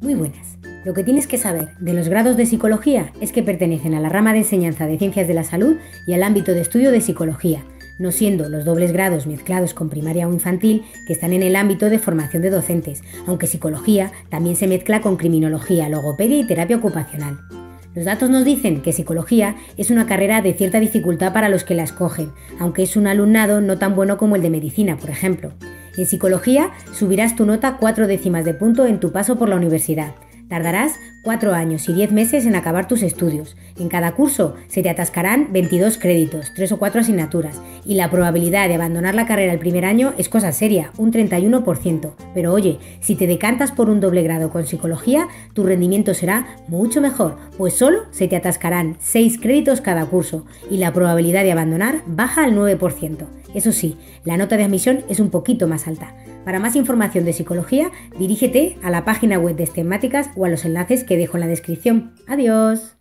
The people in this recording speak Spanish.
Muy buenas. Lo que tienes que saber de los grados de psicología es que pertenecen a la rama de enseñanza de ciencias de la salud y al ámbito de estudio de psicología, no siendo los dobles grados mezclados con primaria o infantil que están en el ámbito de formación de docentes, aunque psicología también se mezcla con criminología, logopedia y terapia ocupacional. Los datos nos dicen que psicología es una carrera de cierta dificultad para los que la escogen, aunque es un alumnado no tan bueno como el de medicina, por ejemplo. En psicología subirás tu nota 4 décimas de punto en tu paso por la universidad. Tardarás 4 años y 10 meses en acabar tus estudios. En cada curso se te atascarán 22 créditos, 3 o 4 asignaturas, y la probabilidad de abandonar la carrera el primer año es cosa seria, un 31%. Pero oye, si te decantas por un doble grado con psicología, tu rendimiento será mucho mejor, pues solo se te atascarán 6 créditos cada curso, y la probabilidad de abandonar baja al 9%. Eso sí, la nota de admisión es un poquito más alta. Para más información de psicología, dirígete a la página web de Estenmáticas o a los enlaces que dejo en la descripción. ¡Adiós!